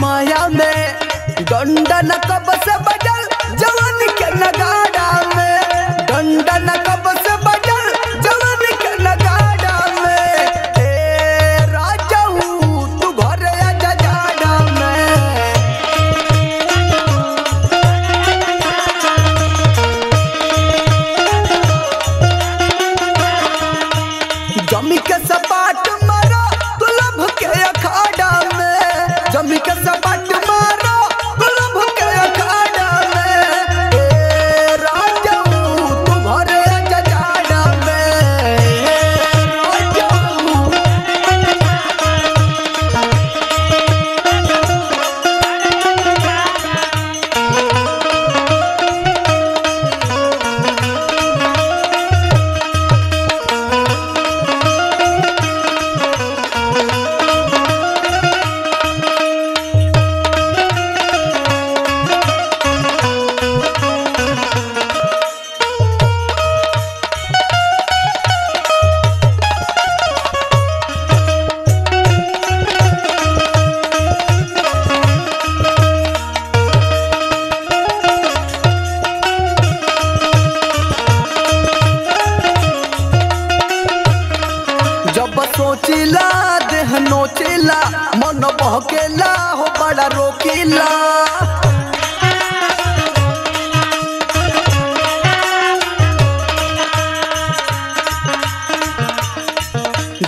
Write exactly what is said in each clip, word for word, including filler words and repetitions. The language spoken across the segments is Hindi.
माया में डंडन कब से बजल जवन के नगाड़ा में, डंडन कब से बजल जवन के नगाड़ा में। हे राजाऊ तू भर जजाड़ा में, जमी के सपाट मारो गुलाब के अखाड़ा में, जमी के सपाट मारो गुलाब के अखाड़ा में। हे राजाऊ तू भर जजाड़ा में, हे सोचिला देह नोचिला मन बहकेला हो बड़ा रोकिला,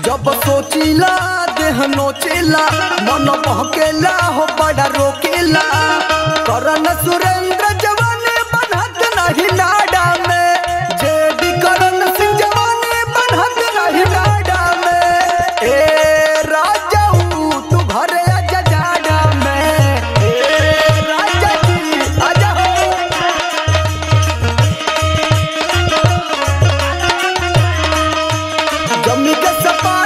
जब सोचिला देह नोचिला मन बहकेला हो बड़ा रोकिला। करण सुरेंद्र जवानी बनहत नहीं लाडा में, जे भी करण सिंह जवानी बनहत नहीं लाडा में। Jump me, get up!